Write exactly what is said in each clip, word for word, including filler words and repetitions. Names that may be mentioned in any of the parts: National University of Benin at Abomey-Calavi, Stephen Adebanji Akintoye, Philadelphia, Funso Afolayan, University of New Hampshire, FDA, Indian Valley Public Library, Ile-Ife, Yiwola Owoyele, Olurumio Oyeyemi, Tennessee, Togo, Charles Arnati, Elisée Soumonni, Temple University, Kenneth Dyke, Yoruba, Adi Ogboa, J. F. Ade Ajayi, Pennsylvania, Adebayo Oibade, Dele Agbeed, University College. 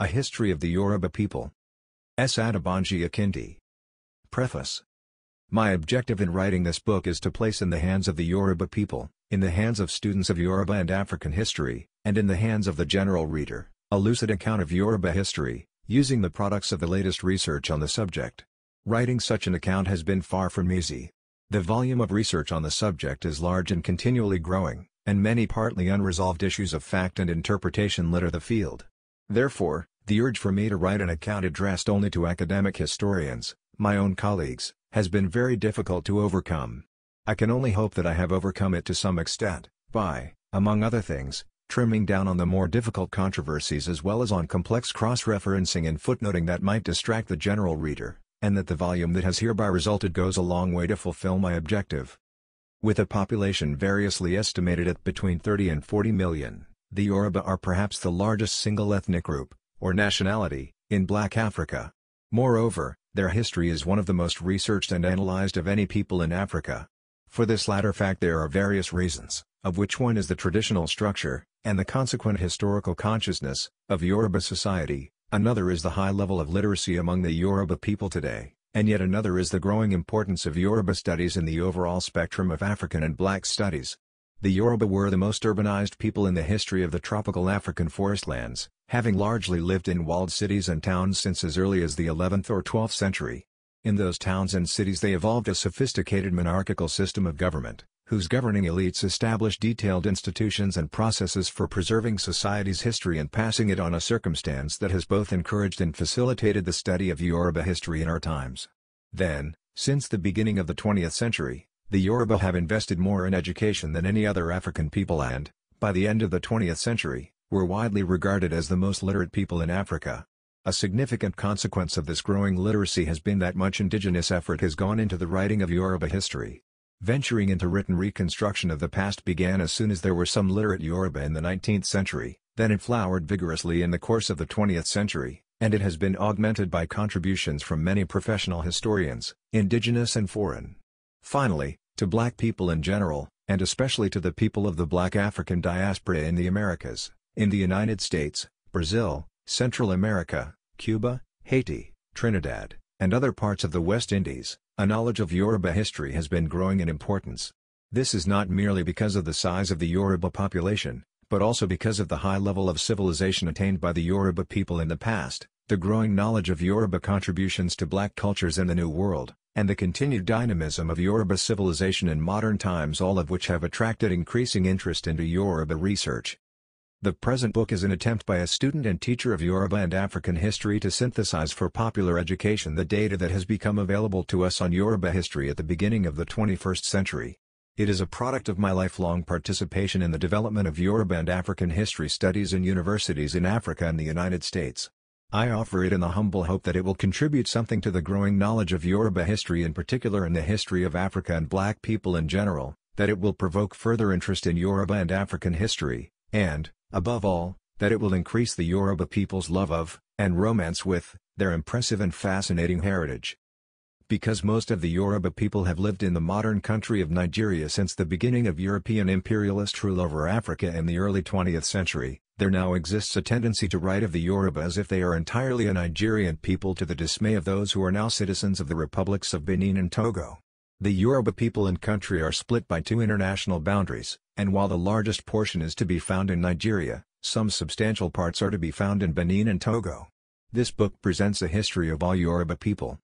A History of the Yoruba People. S. Adebanji Akintoye. Preface. My objective in writing this book is to place in the hands of the Yoruba people, in the hands of students of Yoruba and African history, and in the hands of the general reader, a lucid account of Yoruba history, using the products of the latest research on the subject. Writing such an account has been far from easy. The volume of research on the subject is large and continually growing, and many partly unresolved issues of fact and interpretation litter the field. Therefore, the urge for me to write an account addressed only to academic historians, my own colleagues, has been very difficult to overcome. I can only hope that I have overcome it to some extent, by, among other things, trimming down on the more difficult controversies as well as on complex cross-referencing and footnoting that might distract the general reader, and that the volume that has hereby resulted goes a long way to fulfill my objective. With a population variously estimated at between thirty and forty million, the Yoruba are perhaps the largest single ethnic group, or nationality, in Black Africa. Moreover, their history is one of the most researched and analyzed of any people in Africa. For this latter fact there are various reasons, of which one is the traditional structure, and the consequent historical consciousness, of Yoruba society, another is the high level of literacy among the Yoruba people today, and yet another is the growing importance of Yoruba studies in the overall spectrum of African and Black studies. The Yoruba were the most urbanized people in the history of the tropical African forestlands, having largely lived in walled cities and towns since as early as the eleventh or twelfth century. In those towns and cities they evolved a sophisticated monarchical system of government, whose governing elites established detailed institutions and processes for preserving society's history and passing it on, a circumstance that has both encouraged and facilitated the study of Yoruba history in our times. Then, since the beginning of the twentieth century, the Yoruba have invested more in education than any other African people and, by the end of the twentieth century, were widely regarded as the most literate people in Africa. A significant consequence of this growing literacy has been that much indigenous effort has gone into the writing of Yoruba history. Venturing into written reconstruction of the past began as soon as there were some literate Yoruba in the nineteenth century, then it flowered vigorously in the course of the twentieth century, and it has been augmented by contributions from many professional historians, indigenous and foreign. Finally, to Black people in general, and especially to the people of the Black African diaspora in the Americas, in the United States, Brazil, Central America, Cuba, Haiti, Trinidad, and other parts of the West Indies, a knowledge of Yoruba history has been growing in importance. This is not merely because of the size of the Yoruba population, but also because of the high level of civilization attained by the Yoruba people in the past, the growing knowledge of Yoruba contributions to Black cultures in the New World, and the continued dynamism of Yoruba civilization in modern times, all of which have attracted increasing interest into Yoruba research. The present book is an attempt by a student and teacher of Yoruba and African history to synthesize for popular education the data that has become available to us on Yoruba history at the beginning of the twenty-first century. It is a product of my lifelong participation in the development of Yoruba and African history studies in universities in Africa and the United States. I offer it in the humble hope that it will contribute something to the growing knowledge of Yoruba history in particular and the history of Africa and Black people in general, that it will provoke further interest in Yoruba and African history, and, above all, that it will increase the Yoruba people's love of, and romance with, their impressive and fascinating heritage. Because most of the Yoruba people have lived in the modern country of Nigeria since the beginning of European imperialist rule over Africa in the early twentieth century, there now exists a tendency to write of the Yoruba as if they are entirely a Nigerian people, to the dismay of those who are now citizens of the republics of Benin and Togo. The Yoruba people and country are split by two international boundaries, and while the largest portion is to be found in Nigeria, some substantial parts are to be found in Benin and Togo. This book presents a history of all Yoruba people.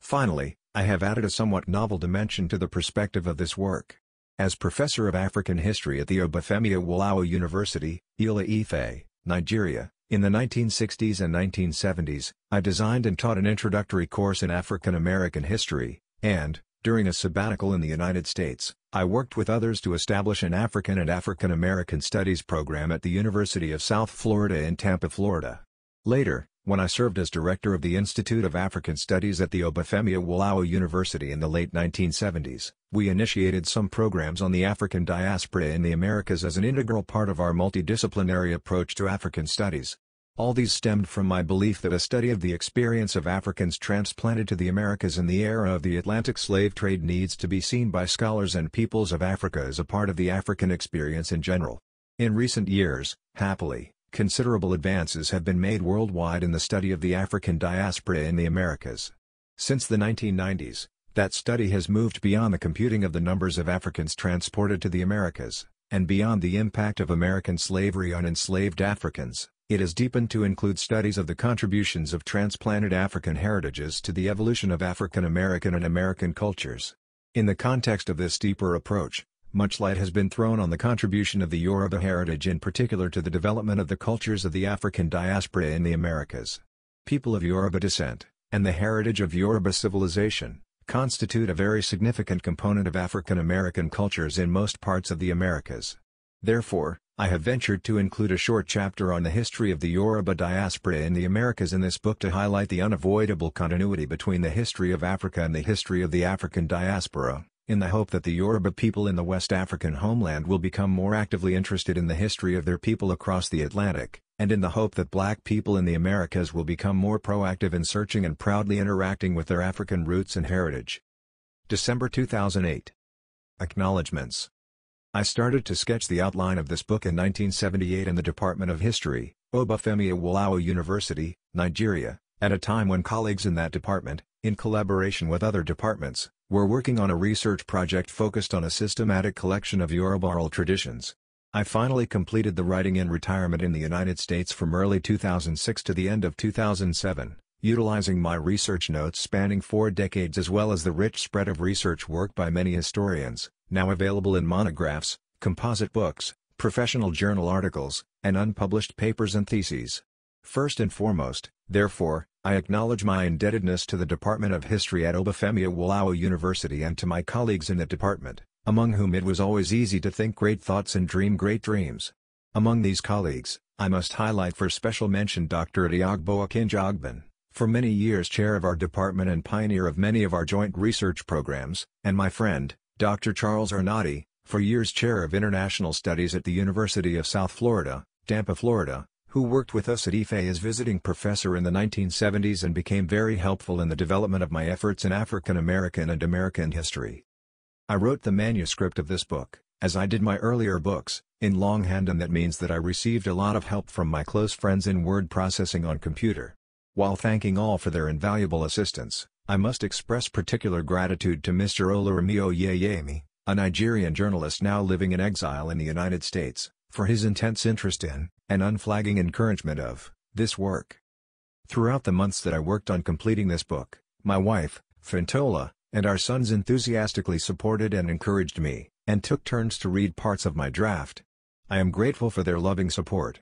Finally, I have added a somewhat novel dimension to the perspective of this work. As Professor of African History at the Obafemi Awolowo University, Ile-Ife, Nigeria, in the nineteen sixties and nineteen seventies, I designed and taught an introductory course in African American history, and, during a sabbatical in the United States, I worked with others to establish an African and African American Studies program at the University of South Florida in Tampa, Florida. Later, when I served as director of the Institute of African Studies at the Obafemi Awolowo University in the late nineteen seventies, we initiated some programs on the African diaspora in the Americas as an integral part of our multidisciplinary approach to African studies. All these stemmed from my belief that a study of the experience of Africans transplanted to the Americas in the era of the Atlantic slave trade needs to be seen by scholars and peoples of Africa as a part of the African experience in general. In recent years, happily, Considerable advances have been made worldwide in the study of the African diaspora in the Americas. Since the nineteen nineties, that study has moved beyond the computing of the numbers of Africans transported to the Americas, and beyond the impact of American slavery on enslaved Africans. It has deepened to include studies of the contributions of transplanted African heritages to the evolution of African American and American cultures. In the context of this deeper approach, much light has been thrown on the contribution of the Yoruba heritage in particular to the development of the cultures of the African diaspora in the Americas. People of Yoruba descent, and the heritage of Yoruba civilization, constitute a very significant component of African American cultures in most parts of the Americas. Therefore, I have ventured to include a short chapter on the history of the Yoruba diaspora in the Americas in this book to highlight the unavoidable continuity between the history of Africa and the history of the African diaspora, in the hope that the Yoruba people in the West African homeland will become more actively interested in the history of their people across the Atlantic, and in the hope that Black people in the Americas will become more proactive in searching and proudly interacting with their African roots and heritage. December two thousand eight. Acknowledgements. I started to sketch the outline of this book in nineteen seventy-eight in the Department of History, Obafemi Awolowo University, Nigeria, at a time when colleagues in that department, in collaboration with other departments, were working on a research project focused on a systematic collection of Yoruba oral traditions. I finally completed the writing in retirement in the United States from early two thousand six to the end of two thousand seven, utilizing my research notes spanning four decades as well as the rich spread of research work by many historians, now available in monographs, composite books, professional journal articles, and unpublished papers and theses. First and foremost, therefore, I acknowledge my indebtedness to the Department of History at Obafemi Awolowo University and to my colleagues in the department, among whom it was always easy to think great thoughts and dream great dreams. Among these colleagues, I must highlight for special mention Doctor Adi Ogboa, for many years chair of our department and pioneer of many of our joint research programs, and my friend, Doctor Charles Arnati, for years chair of international studies at the University of South Florida, Tampa, Florida, who worked with us at Ile-Ife as visiting professor in the nineteen seventies and became very helpful in the development of my efforts in African American and American history. I wrote the manuscript of this book, as I did my earlier books, in longhand, and that means that I received a lot of help from my close friends in word processing on computer. While thanking all for their invaluable assistance, I must express particular gratitude to Mister Olurumio Oyeyemi, a Nigerian journalist now living in exile in the United States, for his intense interest in, and unflagging encouragement of, this work. Throughout the months that I worked on completing this book, my wife, Fintola, and our sons enthusiastically supported and encouraged me, and took turns to read parts of my draft. I am grateful for their loving support.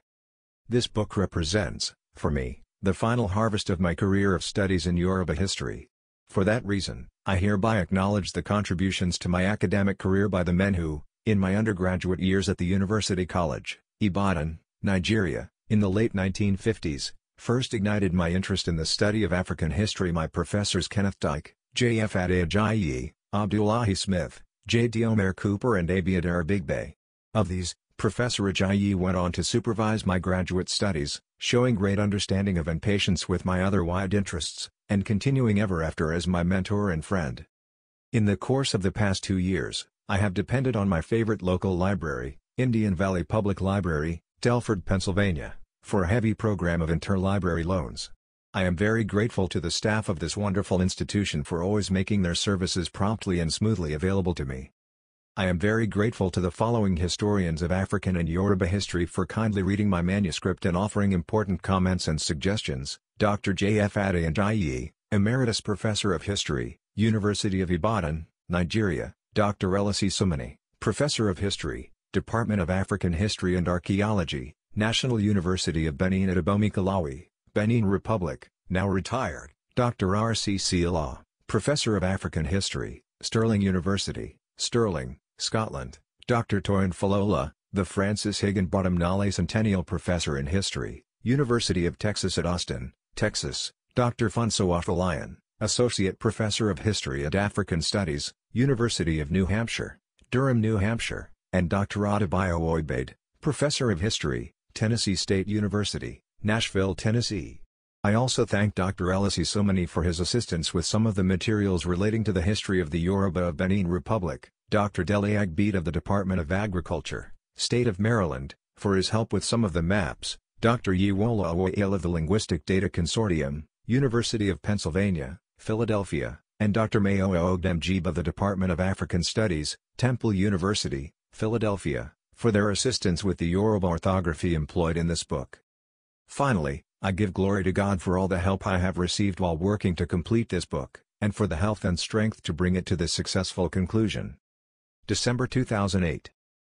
This book represents, for me, the final harvest of my career of studies in Yoruba history. For that reason, I hereby acknowledge the contributions to my academic career by the men who, in my undergraduate years at the University College, Ibadan, Nigeria, in the late nineteen fifties, first ignited my interest in the study of African history. My professors Kenneth Dyke, J. F. Ade Ajayi, Abdullahi Smith, J. D. Omer Cooper, and A. B. Adaira Bigbay. Of these, Professor Ajayi went on to supervise my graduate studies, showing great understanding of and patience with my other wide interests, and continuing ever after as my mentor and friend. In the course of the past two years, I have depended on my favorite local library, Indian Valley Public Library, Telford, Pennsylvania, for a heavy program of interlibrary loans. I am very grateful to the staff of this wonderful institution for always making their services promptly and smoothly available to me. I am very grateful to the following historians of African and Yoruba history for kindly reading my manuscript and offering important comments and suggestions: Doctor J. F. Ade Ajayi, Emeritus Professor of History, University of Ibadan, Nigeria; Doctor Elisée Soumonni, Professor of History, Department of African History and Archaeology, National University of Benin at Abomey-Calavi, Benin Republic, now retired; Doctor R. C. C. Law, Professor of African History, Stirling University, Stirling, Scotland; Doctor Toyin Falola, the Francis Higginbottom Nolly Centennial Professor in History, University of Texas at Austin, Texas; Doctor Funso Afolayan, Associate Professor of History and African Studies, University of New Hampshire, Durham, New Hampshire; and Doctor Adebayo Oibade, Professor of History, Tennessee State University, Nashville, Tennessee. I also thank Doctor Elisée Soumonni for his assistance with some of the materials relating to the history of the Yoruba of Benin Republic, Doctor Dele Agbeed of the Department of Agriculture, State of Maryland, for his help with some of the maps, Doctor Yiwola Owoyele of the Linguistic Data Consortium, University of Pennsylvania, Philadelphia, and Doctor Mayowa Ogdemjib of the Department of African Studies, Temple University, Philadelphia, for their assistance with the Yoruba orthography employed in this book. Finally, I give glory to God for all the help I have received while working to complete this book, and for the health and strength to bring it to this successful conclusion. December two thousand eight.